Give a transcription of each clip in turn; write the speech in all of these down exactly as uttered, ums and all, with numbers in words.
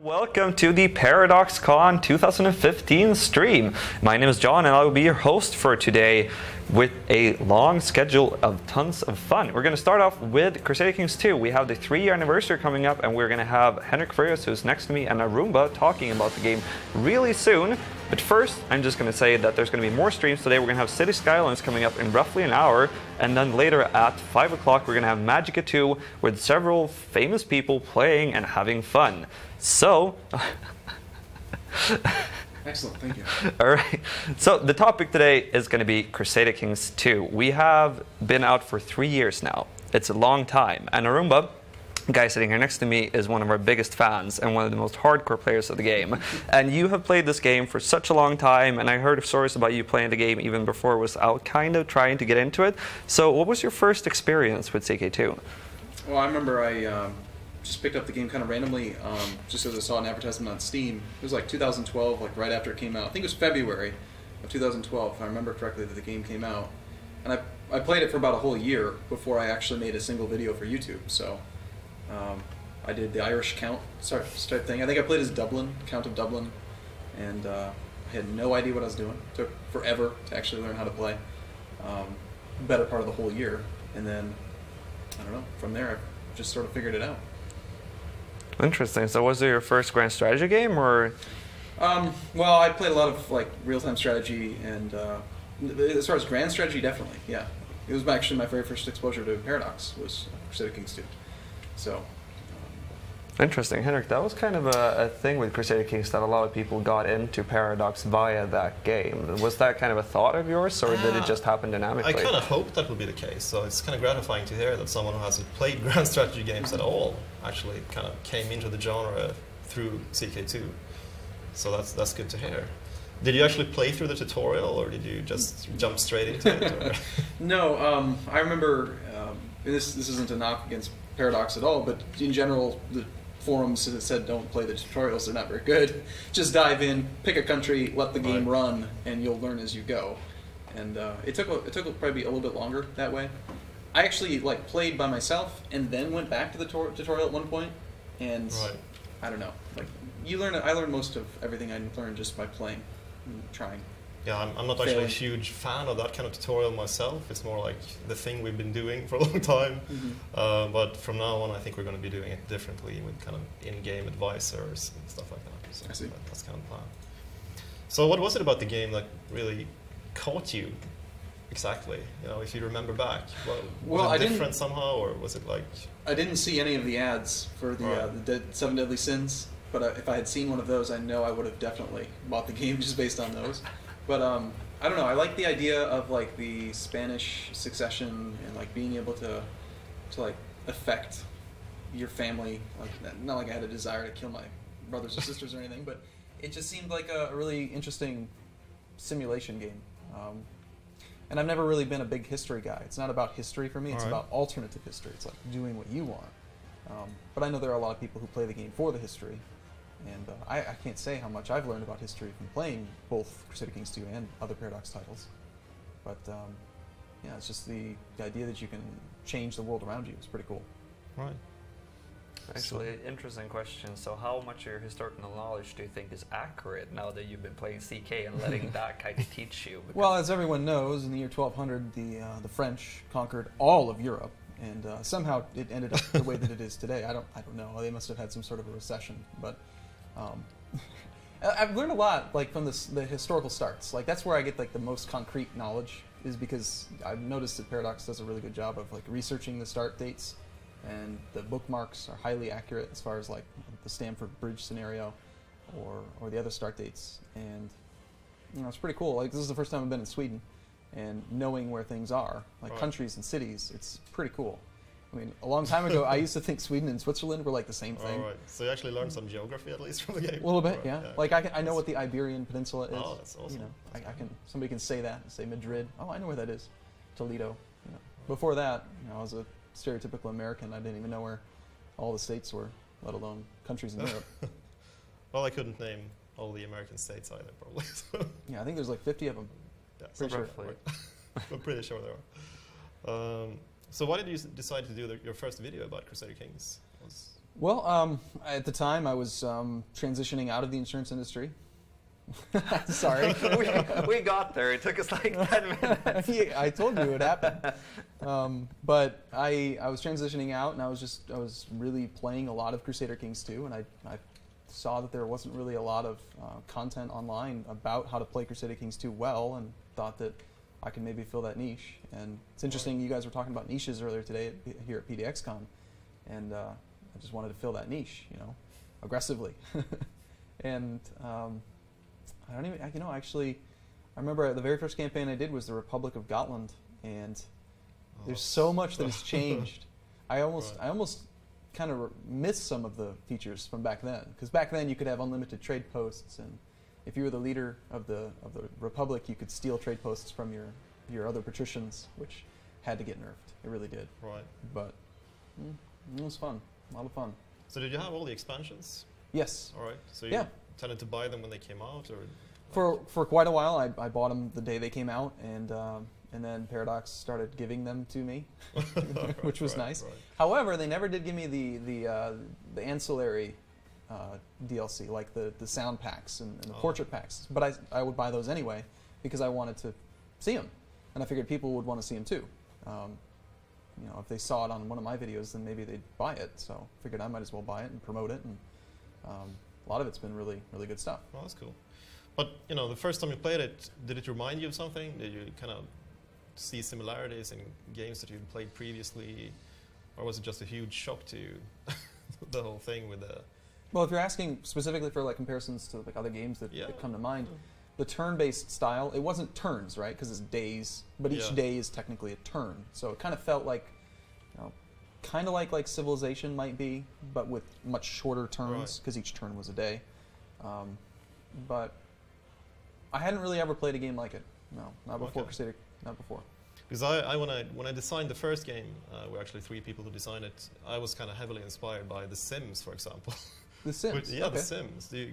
Welcome to the ParadoxCon two thousand fifteen stream. My name is John and I will be your host for today with a long schedule of tons of fun. We're going to start off with Crusader Kings two. We have the three-year anniversary coming up and we're going to have Henrik Fåhraeus, who's next to me, and Arumba talking about the game really soon. But first, I'm just going to say that there's going to be more streams today. We're going to have City Skylines coming up in roughly an hour. And then later at five o'clock, we're going to have Magicka two with several famous people playing and having fun. So... Excellent, thank you. All right. So the topic today is going to be Crusader Kings two. We have been out for three years now. It's a long time. And Arumba, the guy sitting here next to me, is one of our biggest fans and one of the most hardcore players of the game. And you have played this game for such a long time, and I heard of stories about you playing the game even before it was out, kind of trying to get into it. So what was your first experience with C K two? Well, I remember I um, just picked up the game kind of randomly, um, just as I saw an advertisement on Steam. It was like two thousand twelve, like right after it came out. I think it was February of two thousand twelve, if I remember correctly, that the game came out. And I, I played it for about a whole year before I actually made a single video for YouTube. So. Um, I did the Irish Count type thing. I think I played as Dublin, Count of Dublin, and uh, I had no idea what I was doing. It took forever to actually learn how to play. Um, better part of the whole year, and then, I don't know, from there I just sort of figured it out. Interesting. So was it your first grand strategy game, or...? Um, well, I played a lot of like real-time strategy, and uh, as far as grand strategy, definitely, yeah. It was actually my very first exposure to Paradox, was Crusader Kings two. So, um, interesting, Henrik. That was kind of a, a thing with Crusader Kings that a lot of people got into Paradox via that game. Was that kind of a thought of yours, or uh, did it just happen dynamically? I kind of hoped that would be the case. So it's kind of gratifying to hear that someone who hasn't played grand strategy games at all actually kind of came into the genre through C K two. So that's that's good to hear. Did you actually play through the tutorial, or did you just jump straight into it? Or? No, um, I remember. Um, this this isn't a knock against Paradox at all, but in general, the forums that said don't play the tutorials, they're not very good. Just dive in, pick a country, let the game right. run, and you'll learn as you go. And uh, it took it took probably a little bit longer that way. I actually like played by myself and then went back to the tutorial at one point, and right. I don't know. Like you learn, I learned most of everything I learned just by playing, and trying. Yeah, I'm, I'm not actually Failing. a huge fan of that kind of tutorial myself. It's more like the thing we've been doing for a long time. Mm-hmm. uh, but from now on, I think we're going to be doing it differently with kind of in-game advisors and stuff like that. So I see. That, that's kind of the plan. So what was it about the game that really caught you exactly? You know, if you remember back, well, well was it I different somehow, or was it like... I didn't see any of the ads for the, right. uh, the dead, Seven Deadly Sins, but uh, if I had seen one of those, I know I would have definitely bought the game just based on those. But um, I don't know. I like the idea of like the Spanish succession and like being able to, to like affect your family. Like not like I had a desire to kill my brothers or sisters or anything, but it just seemed like a really interesting simulation game. Um, and I've never really been a big history guy. It's not about history for me. It's All right. about alternative history. It's like doing what you want. Um, but I know there are a lot of people who play the game for the history. And uh, I, I can't say how much I've learned about history from playing both Crusader Kings two and other Paradox titles. But um, yeah, it's just the, the idea that you can change the world around you is pretty cool. Right. Actually, so. Interesting question. So how much of your historical knowledge do you think is accurate now that you've been playing C K and letting that kind of teach you? Because well, as everyone knows, in the year twelve hundred, the, uh, the French conquered all of Europe. And uh, somehow it ended up the way that it is today. I don't, I don't know. They must have had some sort of a recession. But. Um, I've learned a lot, like from this, the historical starts. Like that's where I get like the most concrete knowledge, is because I've noticed that Paradox does a really good job of like researching the start dates, and the bookmarks are highly accurate as far as like the Stamford Bridge scenario, or or the other start dates. And you know, it's pretty cool. Like this is the first time I've been in Sweden, and knowing where things are, like oh. countries and cities, it's pretty cool. I mean, a long time ago, I used to think Sweden and Switzerland were like the same thing. All right. So you actually learned some geography, at least, from the game? A little bit, right. yeah. yeah. Like, I, can, I know what the Iberian Peninsula is. Oh, that's awesome. You know, that's I, I can, somebody can say that and say Madrid. Oh, I know where that is. Toledo. You know. Before that, you know, I was a stereotypical American. I didn't even know where all the states were, let alone countries in Europe. Well, I couldn't name all the American states either, probably. So. Yeah, I think there's like fifty of them. Yeah, pretty sure. I'm pretty sure there are. Um, So why did you decide to do the, your first video about Crusader Kings? Was Well, um, at the time, I was um, transitioning out of the insurance industry. Sorry. we, we got there. It took us like ten minutes. Yeah, I told you it happened. Um, but I, I was transitioning out, and I was just I was really playing a lot of Crusader Kings two, and I, I saw that there wasn't really a lot of uh, content online about how to play Crusader Kings two well, and thought that I could maybe fill that niche. And it's interesting, you guys were talking about niches earlier today at, here at PDXCon, and uh, I just wanted to fill that niche, you know, aggressively. And um, I don't even, I, you know, actually, I remember the very first campaign I did was the Republic of Gotland, and oh, there's so much that has changed. I almost, right. I almost kind of missed some of the features from back then, because back then you could have unlimited trade posts, and if you were the leader of the of the Republic, you could steal trade posts from your your other patricians, which had to get nerfed. It really did. Right. But mm, it was fun, a lot of fun. So did you have all the expansions? Yes. All right. So you yeah. tended to buy them when they came out, or for like? for quite a while. I, I bought them the day they came out, and um, and then Paradox started giving them to me, right, which was right, nice. Right. However, they never did give me the the uh, the ancillary Uh, D L C, like the, the sound packs and, and the oh. portrait packs. But I, I would buy those anyway because I wanted to see them. And I figured people would want to see them too. Um, you know, if they saw it on one of my videos, then maybe they'd buy it. So I figured I might as well buy it and promote it. And um, a lot of it's been really, really good stuff. Well, that's cool. But, you know, the first time you played it, did it remind you of something? Did you kind of see similarities in games that you'd played previously? Or was it just a huge shock to you, the whole thing with the... Well, if you're asking specifically for like comparisons to like other games that, yeah. that come to mind, yeah. the turn-based style, it wasn't turns, right? Because it's days, but each yeah. day is technically a turn. So it kind of felt like, you know, kind of like like Civilization might be, but with much shorter turns because right. each turn was a day. Um, but I hadn't really ever played a game like it. No, not before okay. Crusader, not before. Because I, I, when I when I designed the first game, uh, we're actually three people who designed it. I was kind of heavily inspired by The Sims, for example. The Sims. Which, yeah, okay. The Sims. Do you,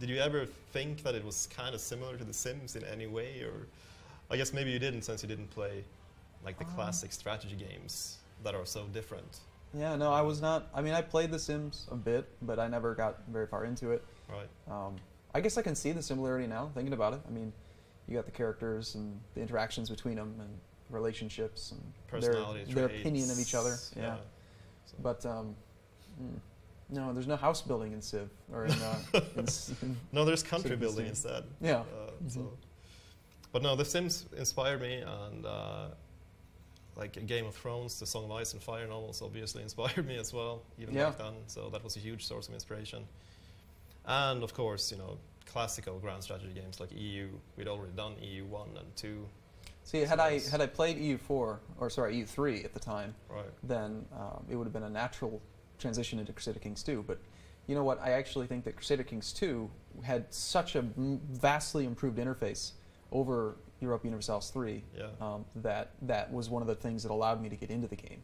did you ever think that it was kind of similar to The Sims in any way, or I guess maybe you didn't, since you didn't play like the um. classic strategy games that are so different? Yeah, no, I was not. I mean, I played The Sims a bit, but I never got very far into it. Right. Um, I guess I can see the similarity now, thinking about it. I mean, you got the characters and the interactions between them, and relationships, and personality their, traits, their opinion of each other. Yeah. yeah. So. But. Um, mm. No, there's no house building in Civ, or in, uh, in, in no, there's country Civ building instead. Yeah. Uh, mm-hmm. so. But no, The Sims inspired me, and uh, like Game of Thrones, the Song of Ice and Fire novels obviously inspired me as well, even yeah. back then. So that was a huge source of inspiration. And of course, you know, classical grand strategy games like E U. We'd already done E U one and two. See, had I had I played E U four or sorry E U three at the time, right. then um, it would have been a natural transition into Crusader Kings two, but you know what? I actually think that Crusader Kings two had such a m vastly improved interface over Europa Universalis three yeah. um, that that was one of the things that allowed me to get into the game.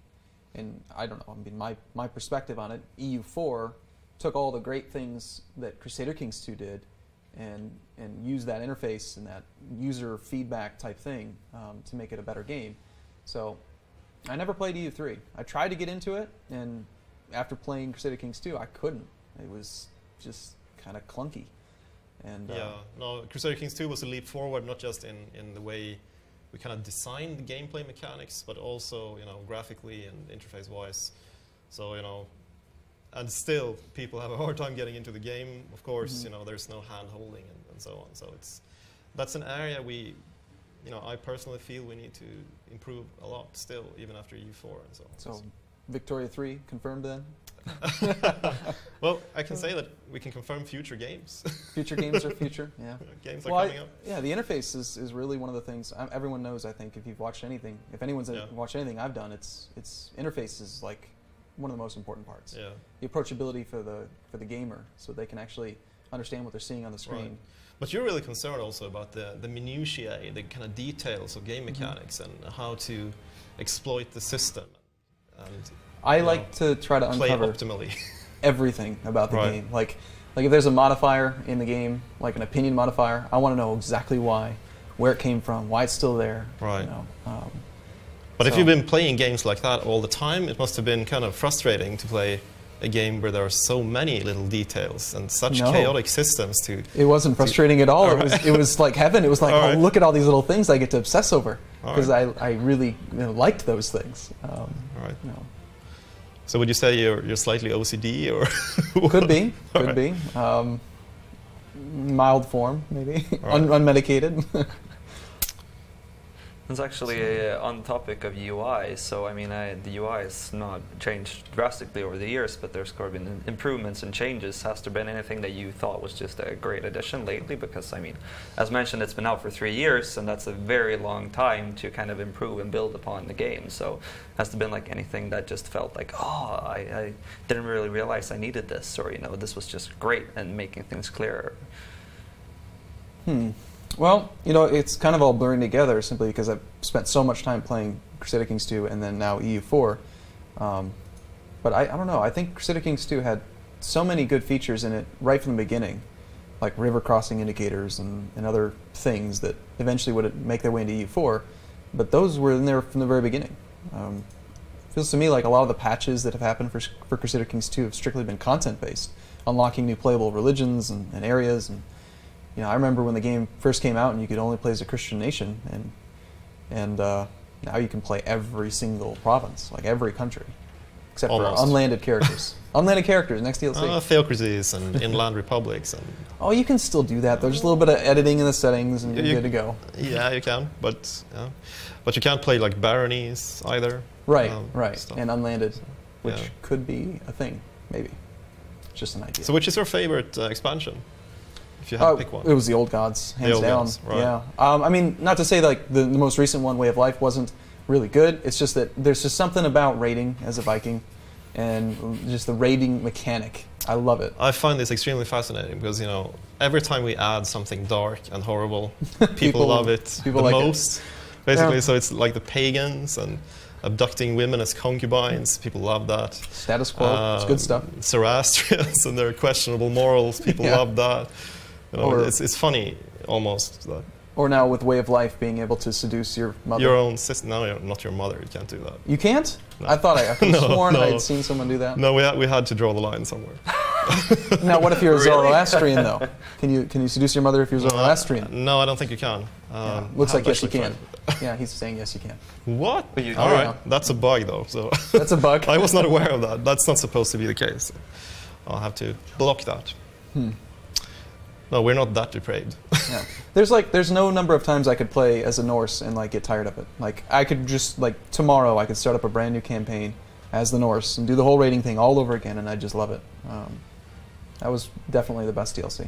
And I don't know, I mean, my, my perspective on it, E U four took all the great things that Crusader Kings two did and, and used that interface and that user feedback type thing um, to make it a better game. So I never played E U three. I tried to get into it, and after playing Crusader Kings two, I couldn't. It was just kind of clunky. And yeah, uh, no, Crusader Kings two was a leap forward, not just in, in the way we kind of designed the gameplay mechanics, but also, you know, graphically and interface-wise. So, you know, and still people have a hard time getting into the game. Of course, mm-hmm. you know, there's no hand-holding and, and so on. So it's, that's an area we, you know, I personally feel we need to improve a lot still, even after E U four and so on. So Victoria three confirmed then? Well, I can say that we can confirm future games. Future games are future, yeah. Games well, are coming I, up. Yeah, the interface is, is really one of the things I'm, everyone knows, I think, if you've watched anything. If anyone's yeah. watched anything I've done, it's, it's interface is like one of the most important parts. Yeah. The approachability for the, for the gamer, so they can actually understand what they're seeing on the screen. Right. But you're really concerned also about the, the minutiae, the kind of details of game mechanics mm-hmm. and how to exploit the system. And I like know, to try to uncover optimally. everything about the right. game. Like, like if there's a modifier in the game, like an opinion modifier, I want to know exactly why, where it came from, why it's still there. Right. You know, um, but so if you've been playing games like that all the time, it must have been kind of frustrating to play a game where there are so many little details and such no. chaotic systems to... It wasn't frustrating to, at all. all right. it, was, it was like heaven. It was like, right. oh, look at all these little things I get to obsess over. Because right. I, I really you know, liked those things. Um, right. you know. So would you say you're, you're slightly O C D? Or could be, could right. be. Um, mild form, maybe. Right. Un unmedicated. It's actually uh, on topic of U I, so I mean I, the U I has not changed drastically over the years, but there's been improvements and changes. Has there been anything that you thought was just a great addition lately? Because I mean, as mentioned, it's been out for three years, and that's a very long time to kind of improve and build upon the game. So has there been like anything that just felt like, oh, I, I didn't really realize I needed this, or you know, this was just great and making things clearer? Hmm. Well, you know, it's kind of all blurring together simply because I've spent so much time playing Crusader Kings two and then now E U four. Um, but I, I don't know. I think Crusader Kings two had so many good features in it right from the beginning, like river crossing indicators and, and other things that eventually would make their way into E U four. But those were in there from the very beginning. Um, it feels to me like a lot of the patches that have happened for, for Crusader Kings two have strictly been content-based, unlocking new playable religions and, and areas. And, you know, I remember when the game first came out and you could only play as a Christian nation, and and uh, now you can play every single province, like every country, except Almost. for unlanded characters. Unlanded characters, next D L C. Uh, theocracies and inland republics. And oh, you can still do that. There's just a little bit of editing in the settings, and you're you, good to go. Yeah, you can, but yeah. but you can't play like baronies either. Right, um, right, stuff. and unlanded, which yeah. could be a thing, maybe. It's just an idea. So, which is your favorite uh, expansion? If you had uh, to pick one. It was The Old Gods, hands old down. Gods, right. Yeah, um, I mean, not to say that, like the, the most recent one, Way of Life, wasn't really good. It's just that there's just something about raiding as a Viking, and just the raiding mechanic. I love it. I find this extremely fascinating because you know every time we add something dark and horrible, people, people love it people the like most. It. Basically, yeah. so it's like the pagans and abducting women as concubines. People love that. Status quo. Um, it's good stuff. Zoroastrians and their questionable morals. People yeah. love that. You know, or it's, it's funny, almost. That. Or now with Way of Life, being able to seduce your mother. Your own sister. No, not your mother. You can't do that. You can't? No. I thought I, I could have no, sworn no. I had seen someone do that. No, we had, we had to draw the line somewhere. Now, what if you're a really? Zoroastrian, though? Can you, can you seduce your mother if you're Zoroastrian? No, no, I don't think you can. Um, yeah. Looks like yes, you can. Yeah, he's saying yes, you can. What? But you, All right, know. That's a bug, though. So that's a bug? I was not aware of that. That's not supposed to be the case. I'll have to block that. Hmm. No, we're not that depraved. Yeah. There's like, there's no number of times I could play as a Norse and like get tired of it. Like I could just like tomorrow I could start up a brand new campaign as the Norse and do the whole raiding thing all over again, and I just love it. Um, that was definitely the best D L C.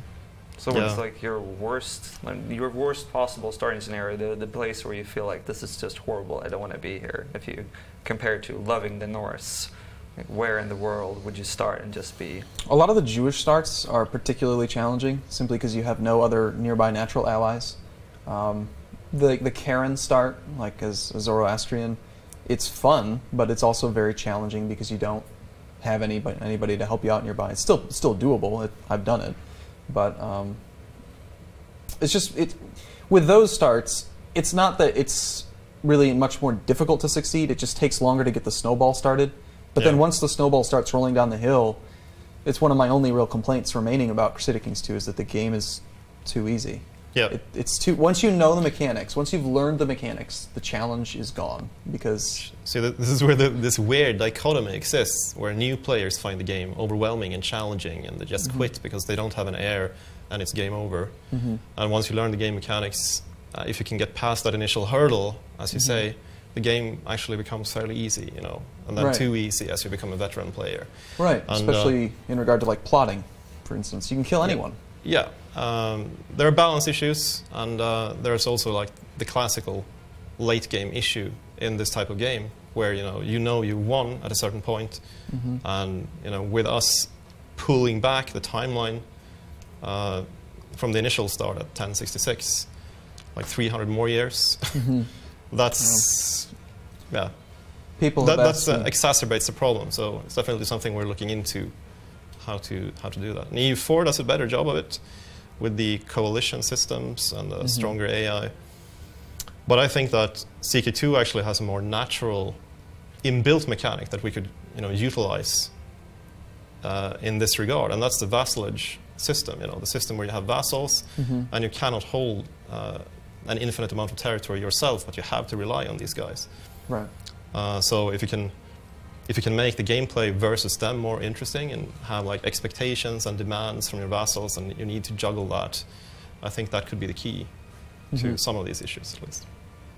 So yeah. It's like your worst, like your worst possible starting scenario, the the place where you feel like this is just horrible. I don't want to be here. If you compare to loving the Norse. Like where in the world would you start and just be? A lot of the Jewish starts are particularly challenging, simply because you have no other nearby natural allies. Um, the the Karen start, like as a Zoroastrian, it's fun, but it's also very challenging because you don't have anybody anybody to help you out nearby. It's still still doable. It, I've done it, but um, it's just it with those starts. It's not that it's really much more difficult to succeed. It just takes longer to get the snowball started. But yeah. then once the snowball starts rolling down the hill, it's one of my only real complaints remaining about Crusader Kings two is that the game is too easy. Yeah. It, it's too. Once you know the mechanics, once you've learned the mechanics, the challenge is gone because. So this is where the, this weird dichotomy exists, where new players find the game overwhelming and challenging, and they just mm-hmm. quit because they don't have an heir, and it's game over. Mm-hmm. And once you learn the game mechanics, uh, if you can get past that initial hurdle, as you mm-hmm. say. The game actually becomes fairly easy, you know, and then right. too easy as you become a veteran player. Right, and especially uh, in regard to like plotting, for instance. You can kill anyone. Yeah, yeah. Um, there are balance issues, and uh, there's also like the classical late game issue in this type of game, where you know you know you won at a certain point, mm-hmm. and you know with us pulling back the timeline uh, from the initial start at ten sixty-six, like three hundred more years. Mm-hmm. That's, yeah, people that that's, uh, exacerbates the problem. So it's definitely something we're looking into, how to how to do that. And E U four does a better job of it with the coalition systems and the mm-hmm. stronger A I. But I think that C K two actually has a more natural inbuilt mechanic that we could you know utilize uh, in this regard, and that's the vassalage system, you know, the system where you have vassals, mm-hmm. and you cannot hold uh, an infinite amount of territory yourself, but you have to rely on these guys. Right. Uh, so if you can, if you can make the gameplay versus them more interesting and have like expectations and demands from your vassals, and you need to juggle that, I think that could be the key mm-hmm. to some of these issues, at least.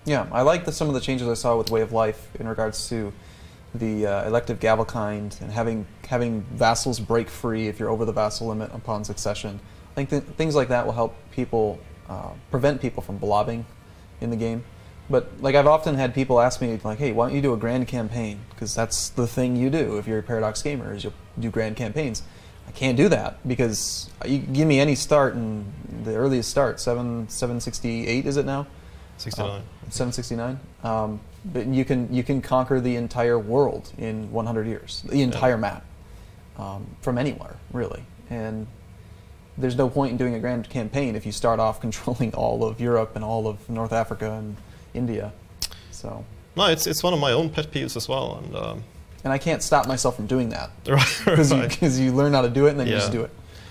Yeah, I like that some of the changes I saw with Way of Life in regards to the uh, elective gavel kind and having having vassals break free if you're over the vassal limit upon succession. I think th things like that will help people uh, prevent people from blobbing in the game. But like I've often had people ask me, like, hey, why don't you do a grand campaign? Because that's the thing you do if you're a Paradox gamer, is you'll do grand campaigns. I can't do that because you give me any start, and the earliest start, seven sixty-eight is it now? sixty-nine. Uh, seven sixty-nine. Um, but you can you can conquer the entire world in one hundred years, the entire yeah. map, um, from anywhere really. And there's no point in doing a grand campaign if you start off controlling all of Europe and all of North Africa and India. So no, it's it's one of my own pet peeves as well, and um, and I can't stop myself from doing that because right, right. you, you learn how to do it and then yeah. you just do it.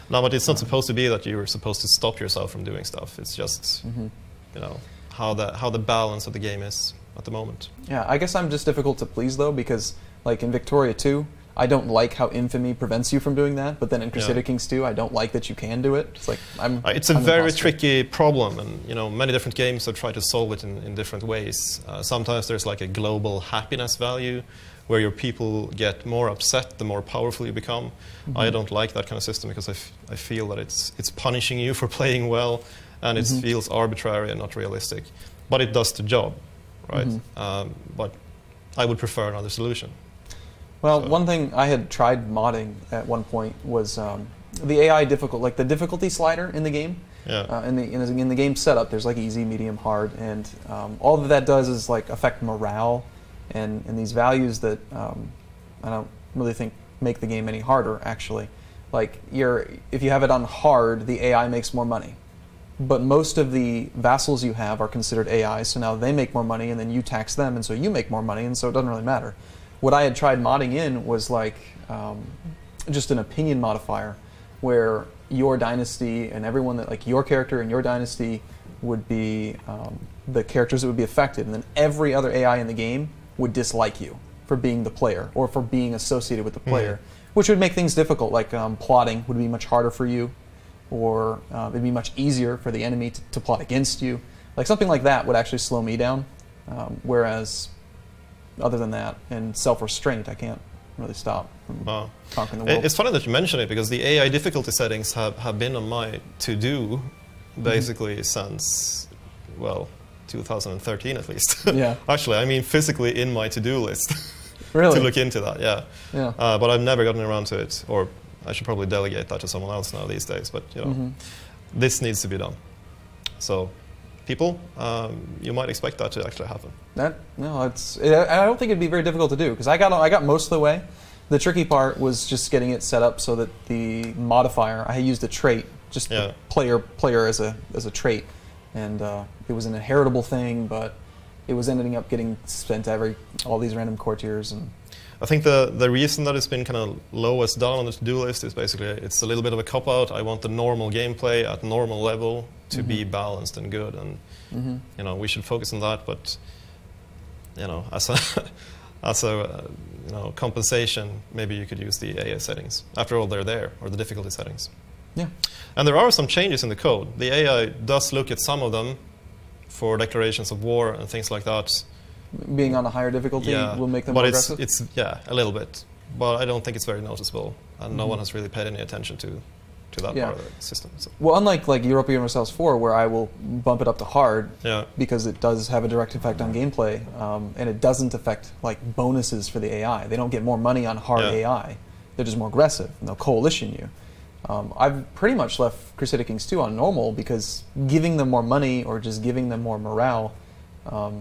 No, but it's not supposed to be that you were supposed to stop yourself from doing stuff. It's just mm-hmm. you know how the how the balance of the game is at the moment. Yeah, I guess I'm just difficult to please though, because like in Victoria two, I don't like how Infamy prevents you from doing that, but then in Crusader yeah. Kings two, I don't like that you can do it. It's like I'm. Uh, it's a I'm very imposter. tricky problem, and you know many different games have tried to solve it in, in different ways. Uh, sometimes there's like a global happiness value, where your people get more upset the more powerful you become. Mm-hmm. I don't like that kind of system because I, f I feel that it's it's punishing you for playing well, and mm-hmm. it feels arbitrary and not realistic. But it does the job, right? Mm-hmm. um, but I would prefer another solution. Well, so. One thing I had tried modding at one point was um, the A I difficult, like the difficulty slider in the game. Yeah. Uh, in the in, in the game setup, there's like easy, medium, hard, and um, all that that does is like affect morale and and these values that um, I don't really think make the game any harder. Actually, like you're if you have it on hard, the A I makes more money. But most of the vassals you have are considered A I, so now they make more money, and then you tax them, and so you make more money, and so it doesn't really matter. What I had tried modding in was like um, just an opinion modifier, where your dynasty and everyone that, like your character and your dynasty would be um, the characters that would be affected, and then every other A I in the game would dislike you for being the player or for being associated with the player, mm-hmm. which would make things difficult, like um, plotting would be much harder for you, or uh, it'd be much easier for the enemy to, to plot against you. Like something like that would actually slow me down, um, whereas other than that, and self-restraint, I can't really stop from wow. conquering the world. It's funny that you mention it, because the A I difficulty settings have, have been on my to-do, basically, mm-hmm. since, well, two thousand thirteen at least. Yeah. Actually, I mean physically in my to-do list. Really? To look into that, yeah. yeah. Uh, but I've never gotten around to it, or I should probably delegate that to someone else now these days, but you know, mm-hmm. this needs to be done. So. People, um, you might expect that to actually happen. That, no, it's. It, I don't think it'd be very difficult to do, because I got I got most of the way. The tricky part was just getting it set up so that the modifier. I used a trait, just yeah. the player player as a as a trait, and uh, it was an inheritable thing, but it was ending up getting spent to every all these random courtiers. And I think the the reason that it's been kind of lowest down on the to-do list is basically it's a little bit of a cop-out. I want the normal gameplay at normal level to mm-hmm. be balanced and good, and mm-hmm. you know we should focus on that. But you know, as a as a uh, you know compensation, maybe you could use the A I settings. After all, they're there, or the difficulty settings. Yeah. And there are some changes in the code. The A I does look at some of them for declarations of war and things like that. Being on a higher difficulty yeah. will make them but more it's, aggressive? It's, yeah, a little bit. But I don't think it's very noticeable, and mm-hmm. no one has really paid any attention to to that yeah. part of the system. So. Well, unlike like Europa Universalis four, where I will bump it up to hard yeah. because it does have a direct effect on gameplay, um, and it doesn't affect like bonuses for the A I. They don't get more money on hard yeah. A I. They're just more aggressive, and they'll coalition you. Um, I've pretty much left Crusader Kings two on normal because giving them more money or just giving them more morale, um,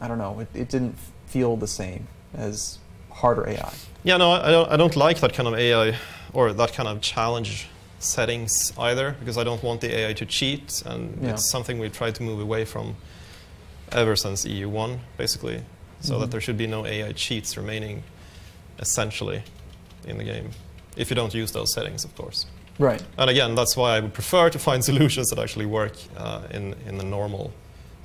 I don't know, it, it didn't feel the same as harder A I. Yeah, no, I don't, I don't like that kind of A I or that kind of challenge settings either, because I don't want the A I to cheat, and yeah. it's something we've tried to move away from ever since E U one, basically, so mm-hmm. that there should be no A I cheats remaining essentially in the game. if you don't use those settings, of course. Right. And again, that's why I would prefer to find solutions that actually work uh, in, in the normal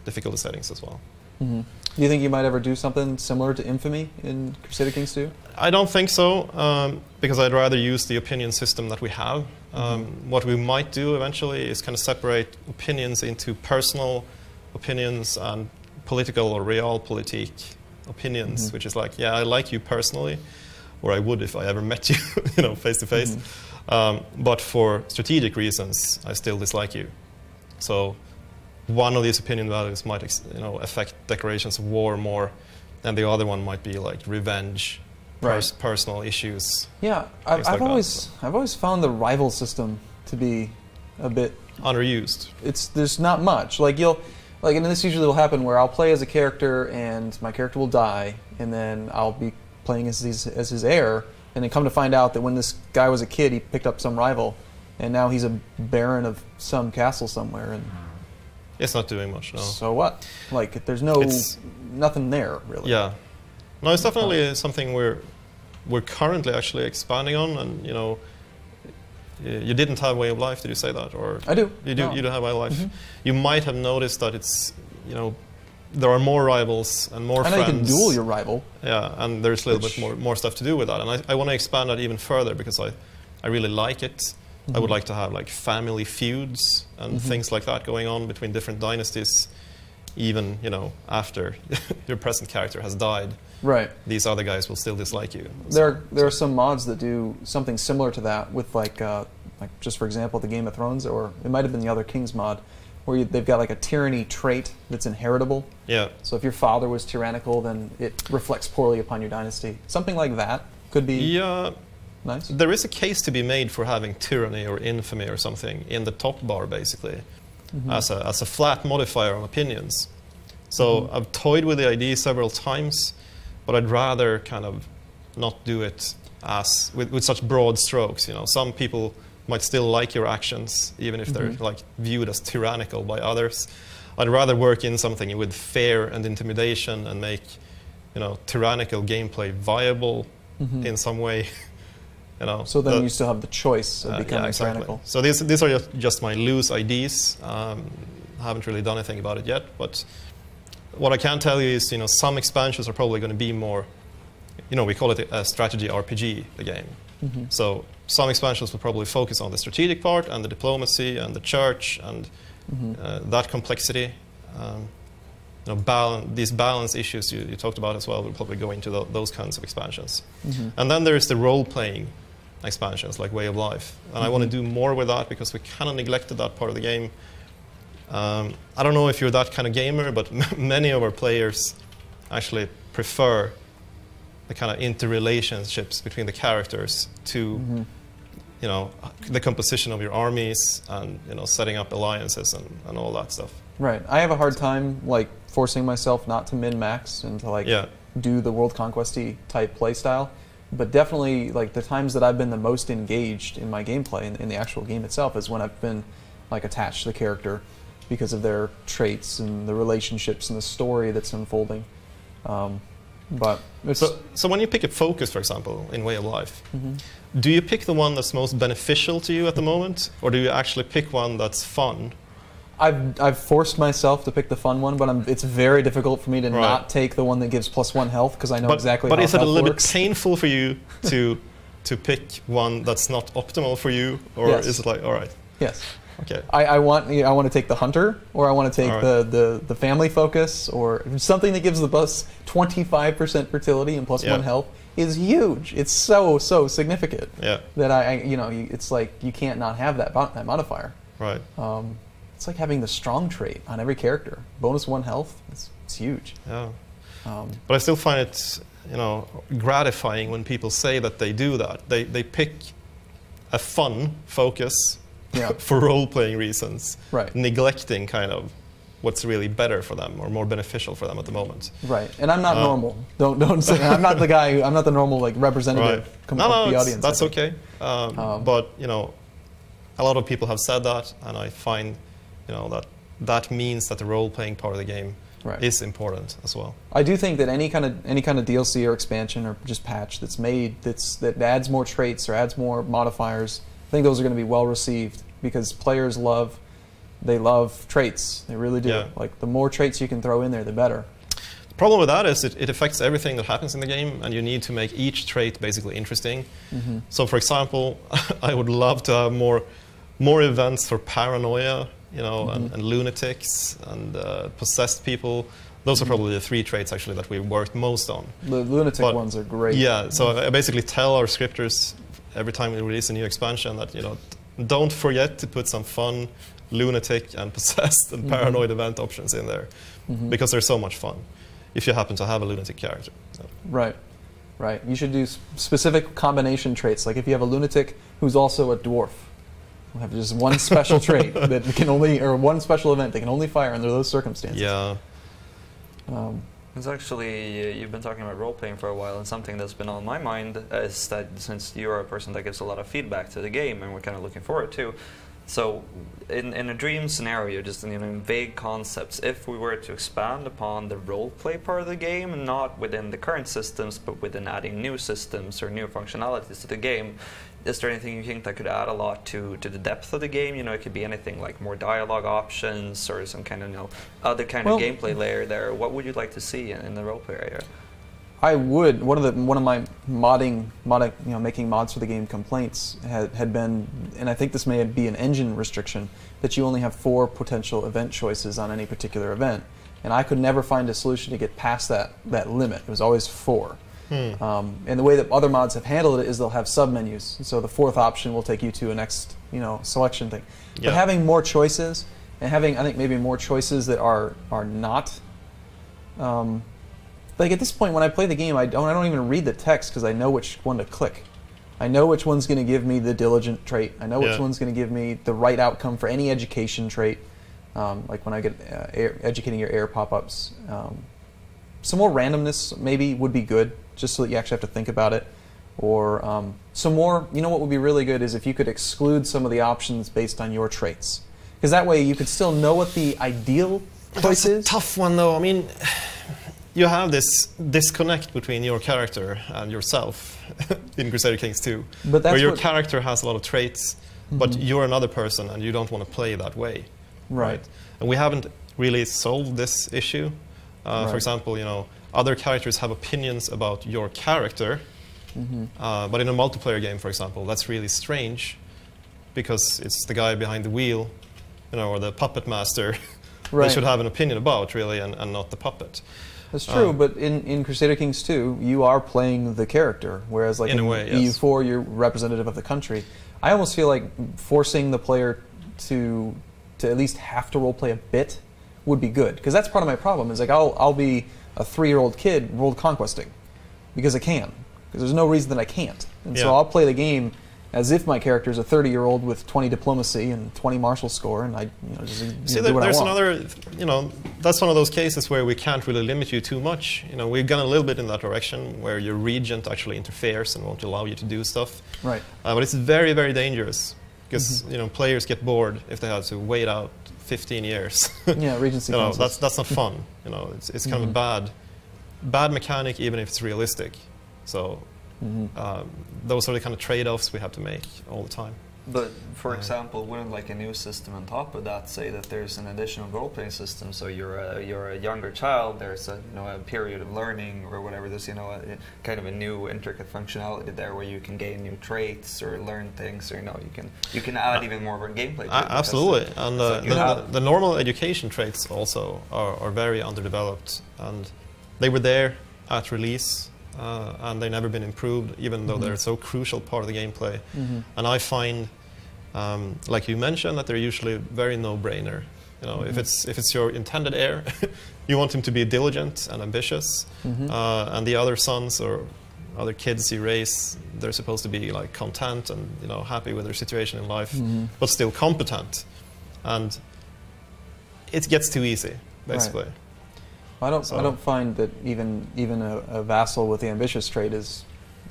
difficulty settings as well. Mm-hmm. Do you think you might ever do something similar to Infamy in Crusader Kings two? I don't think so, um, because I'd rather use the opinion system that we have. Um, mm-hmm. What we might do eventually is kind of separate opinions into personal opinions and political or realpolitik opinions, mm-hmm. which is like, yeah, I like you personally, or I would if I ever met you, you know, face to face. Mm-hmm. um, but for strategic reasons, I still dislike you. So one of these opinion values might, you know, affect declarations of war more, and the other one might be like revenge, pers right. personal issues. Yeah, I've, I've like always, that, so. I've always found the rival system to be a bit underused. It's there's not much like you'll. Like, and this usually will happen where I'll play as a character and my character will die, and then I'll be playing as his, as his heir, and then come to find out that when this guy was a kid, he picked up some rival, and now he's a baron of some castle somewhere. And it's not doing much, no. So what? Like, there's no, it's, nothing there, really. Yeah. No, it's definitely um, something we're, we're currently actually expanding on, and, you know, you didn't have Way of Life, did you say that? Or I do. You do. No. You don't have Way of Life. Mm-hmm. You might have noticed that it's, you know, there are more rivals and more and friends. And you can duel your rival. Yeah, and there's a little Which... bit more, more stuff to do with that. And I, I want to expand that even further because I, I really like it. Mm-hmm. I would like to have like family feuds and mm-hmm. things like that going on between different dynasties, even, you know, after your present character has died. Right. These other guys will still dislike you. There, are, there are some mods that do something similar to that with, like, uh, like just for example, the Game of Thrones, or it might have been the Other Kings mod, where you, they've got like a tyranny trait that's inheritable. Yeah. So if your father was tyrannical, then it reflects poorly upon your dynasty. Something like that could be. Yeah. Nice. There is a case to be made for having tyranny or infamy or something in the top bar, basically, mm-hmm. as a as a flat modifier on opinions. So mm-hmm. I've toyed with the idea several times. But I'd rather kind of not do it as with, with such broad strokes. You know, some people might still like your actions, even if mm-hmm. they're like viewed as tyrannical by others. I'd rather work in something with fear and intimidation and make, you know, tyrannical gameplay viable mm-hmm. in some way. You know, so then the, you still have the choice of uh, becoming yeah, exactly. tyrannical. So these these are just my loose ideas. Um, I haven't really done anything about it yet, but. What I can tell you is, you know, some expansions are probably going to be more, you know, we call it a strategy R P G, the game. Mm-hmm. So some expansions will probably focus on the strategic part and the diplomacy and the church and mm-hmm. uh, that complexity. Um, you know, balance, these balance issues you, you talked about as well will probably go into the, those kinds of expansions. Mm-hmm. And then there's the role-playing expansions, like Way of Life. And mm-hmm. I want to do more with that because we kind of neglected that part of the game. Um, I don't know if you're that kind of gamer, but m many of our players actually prefer the kind of interrelationships between the characters to, mm-hmm. you know, the composition of your armies and, you know, setting up alliances and, and all that stuff. Right. I have a hard time, like, forcing myself not to min-max and to, like, yeah. do the World Conquest-y type playstyle. But definitely, like, the times that I've been the most engaged in my gameplay, in, in the actual game itself, is when I've been, like, attached to the character. Because of their traits and the relationships and the story that's unfolding. Um, but it's so, so when you pick a focus, for example, in Way of Life, mm-hmm. do you pick the one that's most beneficial to you at the moment, or do you actually pick one that's fun? I've, I've forced myself to pick the fun one, but I'm, it's very difficult for me to right. not take the one that gives plus one health, because I know but, exactly but how health But is it a little works. Bit painful for you to, to pick one that's not optimal for you, or yes. is it like, all right? Yes. Okay. I, I want you know, I want to take the hunter, or I want to take right. the, the, the family focus, or something that gives the bus twenty-five percent fertility and plus yeah. one health is huge. It's so so significant yeah. that I, I you know it's like you can't not have that that modifier. Right. Um, it's like having the strong trait on every character. Bonus one health. It's, it's huge. Yeah. Um, but I still find it you know gratifying when people say that they do that. They they pick a fun focus. Yeah. for role-playing reasons, right. neglecting kind of what's really better for them or more beneficial for them at the moment. Right, and I'm not uh, normal. Don't don't say I'm not the guy. Who, I'm not the normal like representative right. no, of no, the audience. That's okay. Um, um, but you know, a lot of people have said that, and I find you know that that means that the role-playing part of the game right. is important as well. I do think that any kind of any kind of D L C or expansion or just patch that's made that's that adds more traits or adds more modifiers, I think those are going to be well received because players love they love traits. They really do. Yeah. Like the more traits you can throw in there, the better. The problem with that is it, it affects everything that happens in the game, and you need to make each trait basically interesting. Mm-hmm. So, for example, I would love to have more more events for paranoia, you know, mm-hmm. and, and lunatics and uh, possessed people. Those mm-hmm. are probably the three traits actually that we've worked most on. The lunatic but, ones are great. Yeah, so mm-hmm. I basically tell our scripters every time we release a new expansion that, you know, don't forget to put some fun lunatic and possessed and mm-hmm. paranoid event options in there mm-hmm. because they're so much fun. If you happen to have a lunatic character. So. Right, right. You should do specific combination traits. Like if you have a lunatic who's also a dwarf, we'll have just one special trait that can only, or one special event that can only fire under those circumstances. Yeah. Um, it's actually, you've been talking about role-playing for a while, and something that's been on my mind is that since you're a person that gives a lot of feedback to the game, and we're kind of looking forward to, so in, in a dream scenario, just in, you know, vague concepts, if we were to expand upon the role-play part of the game, not within the current systems, but within adding new systems or new functionalities to the game, is there anything you think that could add a lot to, to the depth of the game? You know, it could be anything like more dialogue options or some kind of, you know, other kind well, of gameplay layer there. What would you like to see in, in the role-play area? I would. One of the one of my modding, modding, you know, making mods for the game complaints had, had been, and I think this may be an engine restriction, that you only have four potential event choices on any particular event, and I could never find a solution to get past that that limit. It was always four. Hmm. Um, and the way that other mods have handled it is they'll have submenus, so the fourth option will take you to a next, you know, selection thing. Yeah. But having more choices and having, I think, maybe more choices that are are not. Um, Like at this point, when I play the game, I don't, I don't even read the text because I know which one to click. I know which one's going to give me the diligent trait. I know yeah. which one's going to give me the right outcome for any education trait. Um, like when I get uh, air, educating your air pop-ups. Um, some more randomness maybe would be good, just so that you actually have to think about it. Or um, some more, you know what would be really good is if you could exclude some of the options based on your traits. Because that way you could still know what the ideal choice is. That's a tough one though, I mean... You have this disconnect between your character and yourself in Crusader Kings two, but that's where your character has a lot of traits, mm-hmm. but you're another person and you don't want to play that way. Right. right? And we haven't really solved this issue. Uh, right. For example, you know, other characters have opinions about your character, mm-hmm. uh, but in a multiplayer game, for example, that's really strange because it's the guy behind the wheel, you know, or the puppet master right. they should have an opinion about, really, and, and not the puppet. That's true, um, but in, in Crusader Kings two, you are playing the character, whereas like in, in way, E U four, yes. you're representative of the country. I almost feel like forcing the player to to at least have to roleplay a bit would be good, because that's part of my problem. Is like I'll I'll be a three-year-old kid world conquesting because I can, because there's no reason that I can't, and yeah. so I'll play the game as if my character is a thirty-year-old with twenty diplomacy and twenty martial score, and I you know, just you See, know, there, do what I want. There's another, you know, that's one of those cases where we can't really limit you too much. You know, we've gone a little bit in that direction where your regent actually interferes and won't allow you to do stuff. Right. Uh, but it's very, very dangerous because mm-hmm. you know players get bored if they have to wait out fifteen years. yeah, regency. you know, that's that's not fun. you know, it's it's kind mm-hmm. of a bad, bad mechanic even if it's realistic. So. Mm-hmm. um, those are the kind of trade-offs we have to make all the time. But, for yeah. example, wouldn't like a new system on top of that say that there's an additional role-playing system? So you're a, you're a younger child, there's a, you know, a period of learning or whatever, there's you know, a, kind of a new intricate functionality there where you can gain new traits or learn things, or you, know, you, can, you can add uh, even more of a gameplay to uh, it. Absolutely, and the, the, the, the normal education traits also are, are very underdeveloped, and they were there at release. Uh, and they've never been improved, even though mm-hmm. they're so crucial part of the gameplay. Mm-hmm. And I find, um, like you mentioned, that they're usually very no-brainer. You know, mm-hmm. if it's if it's your intended heir, you want him to be diligent and ambitious, mm-hmm. uh, and the other sons or other kids you raise, they're supposed to be like content and you know happy with their situation in life, mm-hmm. but still competent. And it gets too easy, basically. Right. I don't. So. I don't find that even even a, a vassal with the ambitious trait is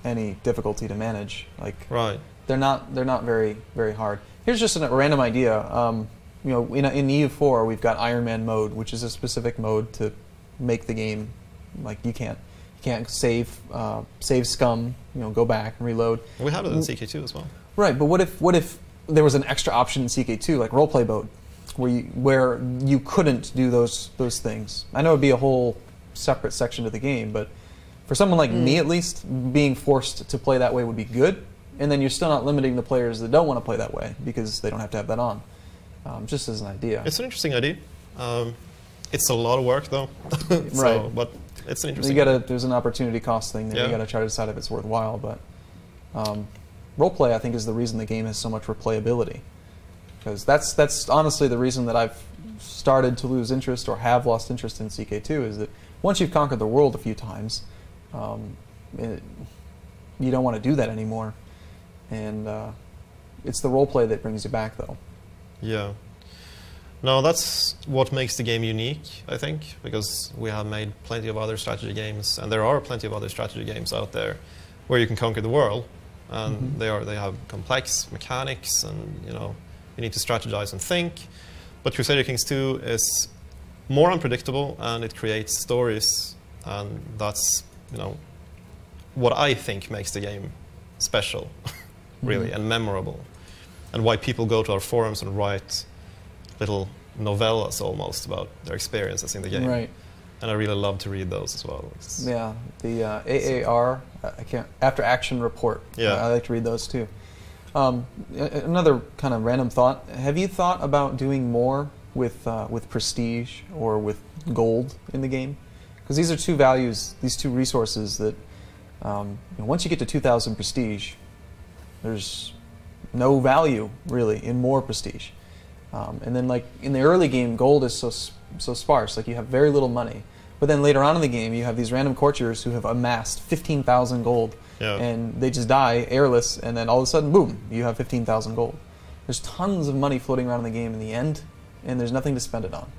any difficulty to manage. Like, right. They're not. They're not very very hard. Here's just a random idea. Um, you know, in, in E U four we've got Iron Man mode, which is a specific mode to make the game like you can't you can't save uh, save scum, you know, go back and reload. We had it in C K two as well. Right, but what if what if there was an extra option in C K two like roleplay mode, where you, where you couldn't do those those things? I know it'd be a whole separate section of the game, but for someone like mm. me, at least, being forced to play that way would be good. And then you're still not limiting the players that don't want to play that way because they don't have to have that on. Um, just as an idea. It's an interesting idea. Um, it's a lot of work, though. so, right. But it's an interesting. You gotta. There's an opportunity cost thing there. Yeah. You gotta try to decide if it's worthwhile. But um, roleplay, I think, is the reason the game has so much replayability. Because that's that's honestly the reason that I've started to lose interest or have lost interest in C K two, is that once you've conquered the world a few times, um, it, you don't want to do that anymore. And uh, it's the roleplay that brings you back, though. Yeah. No, that's what makes the game unique, I think, because we have made plenty of other strategy games, and there are plenty of other strategy games out there where you can conquer the world, and mm-hmm. they are they have complex mechanics, and you know you need to strategize and think. But Crusader Kings two is more unpredictable, and it creates stories, and that's you know what I think makes the game special, really, mm-hmm. and memorable. And why people go to our forums and write little novellas almost about their experiences in the game. Right. And I really love to read those as well. It's yeah, the uh, A A R, I can't, after action report. Yeah. I like to read those too. Um, another kind of random thought. Have you thought about doing more with uh, with prestige or with gold in the game? Because these are two values, these two resources that um, you know, once you get to two thousand prestige, there's no value, really, in more prestige. Um, and then, like, in the early game, gold is so so sparse. Like, you have very little money. But then later on in the game, you have these random courtiers who have amassed fifteen thousand gold. Yeah. And they just die airless, and then all of a sudden, boom, you have fifteen thousand gold. There's tons of money floating around in the game in the end, and there's nothing to spend it on.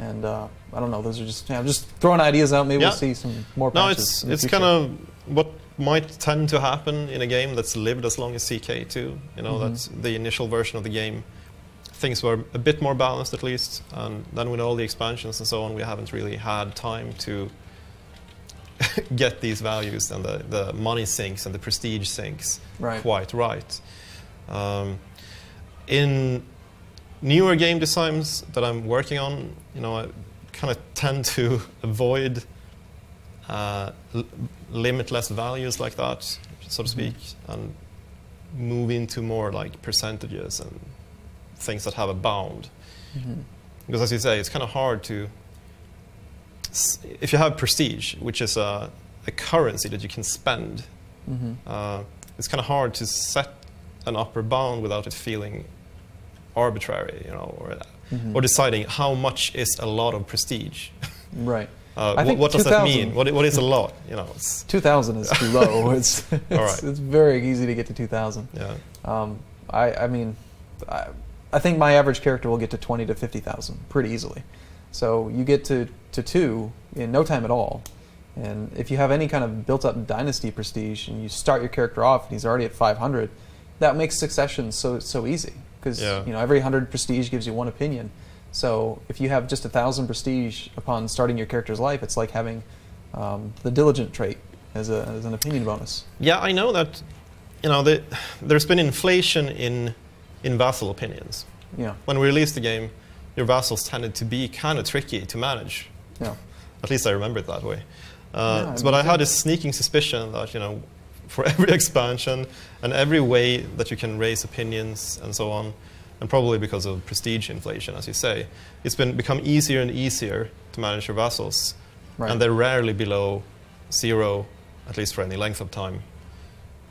And, uh, I don't know, those are just... You know, I'm just throwing ideas out. Maybe yeah. we'll see some more patches. No, it's, it's kind of... what might tend to happen in a game that's lived as long as C K two. You know, mm-hmm. that's the initial version of the game. Things were a bit more balanced, at least. And then with all the expansions and so on, we haven't really had time to get these values and the, the money sinks and the prestige sinks right. quite right. Um, in newer game designs that I'm working on, you know, I kind of tend to avoid Uh, limitless values like that, so to speak, mm-hmm. and move into more like percentages and things that have a bound. Mm-hmm. Because as you say, it's kind of hard to, if you have prestige, which is a, a currency that you can spend, mm-hmm. uh, it's kind of hard to set an upper bound without it feeling arbitrary, you know, or, mm-hmm. or deciding how much is a lot of prestige. Right. Uh, wh what does that mean? What, what is a lot? You know, it's two thousand is too low. It's, it's, right. it's very easy to get to two thousand. Yeah. Um, I, I mean, I, I think my average character will get to twenty to fifty thousand pretty easily. So you get to, to two in no time at all. And if you have any kind of built-up dynasty prestige and you start your character off and he's already at five hundred, that makes succession so, so easy. Because yeah. you know, every one hundred prestige gives you one opinion. So if you have just a thousand prestige upon starting your character's life, it's like having um, the diligent trait as, a, as an opinion bonus. Yeah, I know that. You know, the, there's been inflation in in vassal opinions. Yeah. When we released the game, your vassals tended to be kind of tricky to manage. Yeah. At least I remember it that way. Uh, yeah, so, but I had a sneaking suspicion that you know, for every expansion and every way that you can raise opinions and so on. And probably because of prestige inflation, as you say, it's been become easier and easier to manage your vassals, right. and they're rarely below zero, at least for any length of time.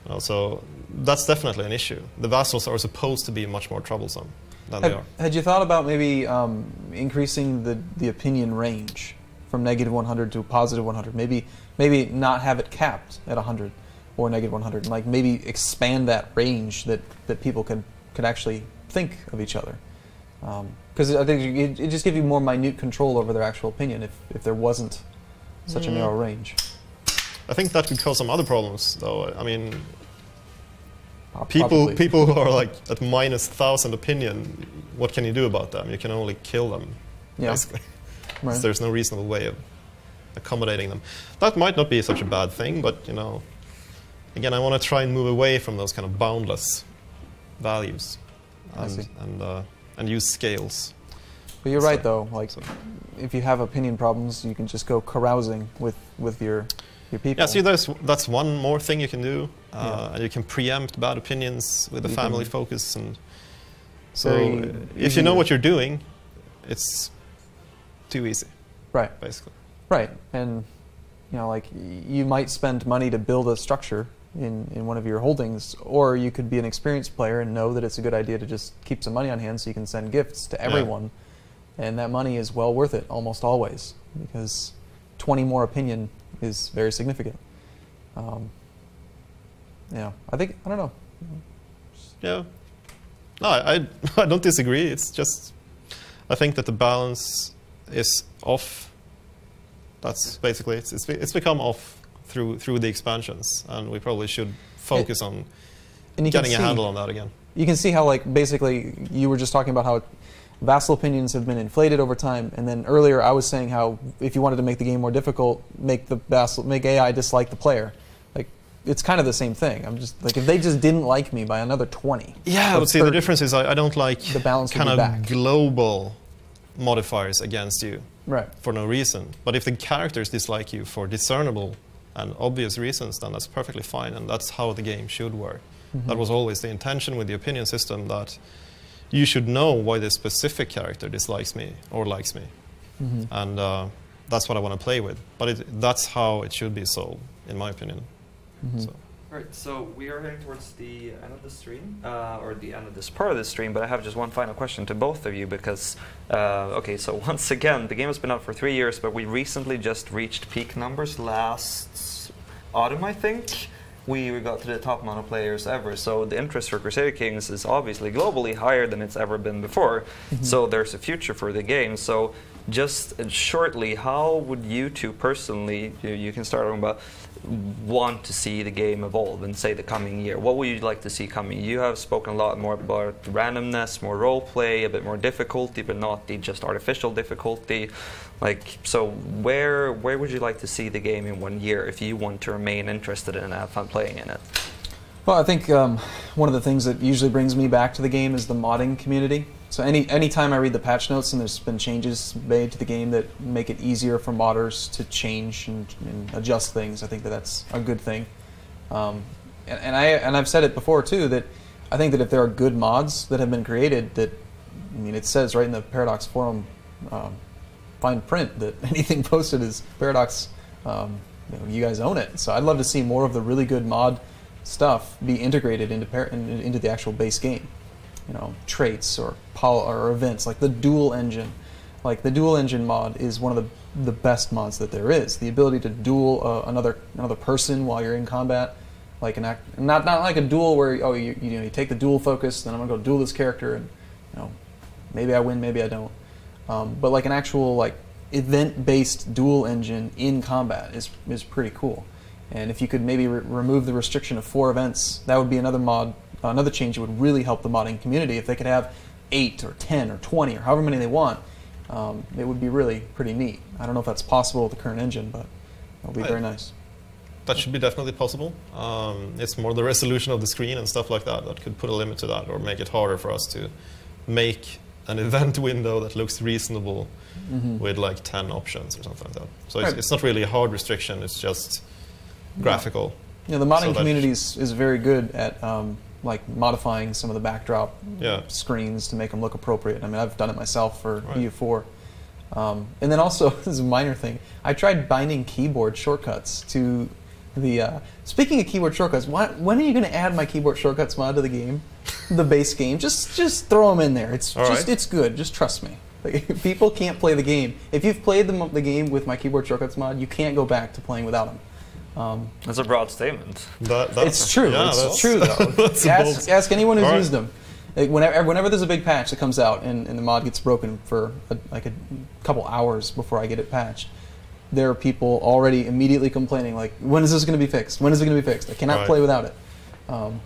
Uh, so that's definitely an issue. The vassals are supposed to be much more troublesome than had, they are. Had you thought about maybe um, increasing the the opinion range from negative one hundred to positive one hundred? Maybe maybe not have it capped at one hundred or negative one hundred. Like maybe expand that range that that people could could actually think of each other, because um, I think it, it just gives you more minute control over their actual opinion if, if there wasn't such mm. a narrow range. I think that could cause some other problems, though. I mean, People, people who are like at minus thousand opinion, what can you do about them? You can only kill them, yeah. basically. Right. So there's no reasonable way of accommodating them. That might not be such a bad thing, but you know, again, I want to try and move away from those kind of boundless values, and and, uh, and use scales. But you're so, right, though. Like, so. if you have opinion problems, you can just go carousing with with your your people. Yeah, see, there's that's one more thing you can do. Uh, yeah. And you can preempt bad opinions with a family focus, and so Very if you know what you're doing, it's too easy. Right. Basically. Right, and you know, like you might spend money to build a structure in in one of your holdings, or you could be an experienced player and know that it's a good idea to just keep some money on hand so you can send gifts to everyone. Yeah. And that money is well worth it almost always, because twenty more opinion is very significant. Um, yeah, I think, I don't know. Yeah. No, I, I don't disagree. It's just, I think that the balance is off. That's basically, it's, it's, it's become off through, through the expansions, and we probably should focus it, on getting a handle on that again. You can see how, like, basically, you were just talking about how it, vassal opinions have been inflated over time, and then earlier I was saying how if you wanted to make the game more difficult, make the vassal, make A I dislike the player. Like it's kind of the same thing. I'm just like if they just didn't like me by another twenty. Yeah, but see the difference is I, I don't like the balance kind of back. global modifiers against you, right? For no reason. But if the characters dislike you for discernible and obvious reasons, then that's perfectly fine, and that's how the game should work. Mm-hmm. That was always the intention with the opinion system, that you should know why this specific character dislikes me or likes me. Mm-hmm. And uh, that's what I want to play with. But it, that's how it should be solved, in my opinion. Mm-hmm. So. All right, so we are heading towards the end of the stream, uh, or the end of this part of the stream, but I have just one final question to both of you, because, uh, okay, so once again, the game has been out for three years, but we recently just reached peak numbers last autumn, I think. We got to the top amount of players ever, so the interest for Crusader Kings is obviously globally higher than it's ever been before, mm-hmm. so there's a future for the game. So just shortly, how would you two personally, you, you can start talking about, want to see the game evolve in, say, the coming year? What would you like to see coming? You have spoken a lot more about randomness, more roleplay, a bit more difficulty, but not the just artificial difficulty. Like, so where where would you like to see the game in one year if you want to remain interested in and have fun playing in it? Well, I think um, one of the things that usually brings me back to the game is the modding community. So any any time I read the patch notes and there's been changes made to the game that make it easier for modders to change and, and adjust things, I think that that's a good thing. Um, and, and I and I've said it before too, that I think that if there are good mods that have been created, that I mean it says right in the Paradox forum um, fine print that anything posted is Paradox. Um, you know, you guys own it. So I'd love to see more of the really good mod stuff be integrated into par into the actual base game, you know, traits or pol or events like the dual engine. Like the dual engine mod is one of the the best mods that there is. The ability to duel uh, another another person while you're in combat, like an act not not like a duel where oh you you know you take the dual focus, then I'm gonna go duel this character and you know maybe I win, maybe I don't. Um, but like an actual like event-based dual engine in combat is is pretty cool. And if you could maybe re remove the restriction of four events, that would be another mod, another change that would really help the modding community. If they could have eight or ten or twenty or however many they want, um, it would be really pretty neat. I don't know if that's possible with the current engine, but it would be I, very nice. That should be definitely possible. Um, it's more the resolution of the screen and stuff like that that could put a limit to that or make it harder for us to make an event window that looks reasonable mm-hmm. with like ten options or something like that. So it's, right. it's not really a hard restriction, it's just graphical. Yeah, yeah the modding so community is, is very good at um, like modifying some of the backdrop yeah. screens to make them look appropriate. I mean, I've done it myself for right. E U four. Um, and then also, this is a minor thing, I tried binding keyboard shortcuts to the... Uh, speaking of keyboard shortcuts, why, when are you going to add my keyboard shortcuts mod to the game? The base game? Just just throw them in there. It's, just, right. it's good. Just trust me. Like, people can't play the game. If you've played the, the game with my keyboard shortcuts mod, you can't go back to playing without them. Um, that's a broad statement. That, that's it's true. Yeah, it's that's, true, though. ask, ask anyone who's right. used them. Like, whenever, whenever there's a big patch that comes out and, and the mod gets broken for a, like a couple hours before I get it patched, there are people already immediately complaining, like, when is this going to be fixed? When is it going to be fixed? I cannot right. play without it. Um,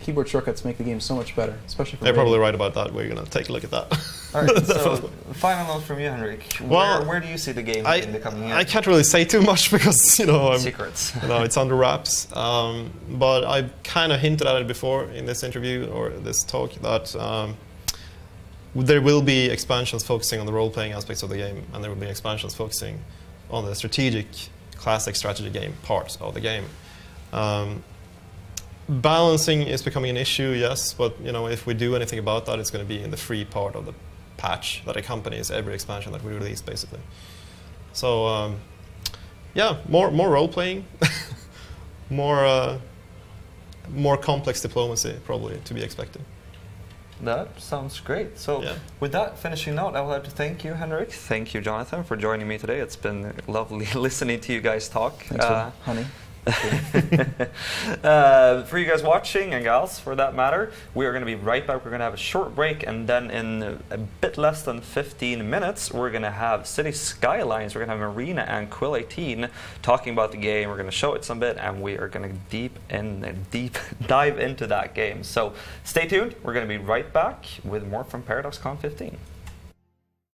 keyboard shortcuts make the game so much better, especially for They're probably right about that. We're going to take a look at that. All right, so final note from you, Henrik. Where, well, where do you see the game I, in the coming years? I can't really say too much because, you know, I'm, secrets. You know, it's under wraps. Um, but I kind of hinted at it before in this interview or this talk that um, there will be expansions focusing on the role-playing aspects of the game, and there will be expansions focusing on the strategic, classic strategy game part of the game. Um, Balancing is becoming an issue, yes, but you know, if we do anything about that, it's going to be in the free part of the patch that accompanies every expansion that we release, basically. So, um, yeah, more more role playing, more uh, more complex diplomacy probably to be expected. That sounds great. So, yeah. With that finishing note, I would like to thank you, Henrik. Thank you, Jonathan, for joining me today. It's been lovely listening to you guys talk. Thanks, uh, honey. uh, for you guys watching, and gals for that matter, we are going to be right back. We're going to have a short break, and then in a bit less than fifteen minutes we're going to have City Skylines. We're going to have Marina and Quill eighteen talking about the game. We're going to show it some bit, and we are going to deep in deep dive into that game. So stay tuned. We're going to be right back with more from ParadoxCon fifteen.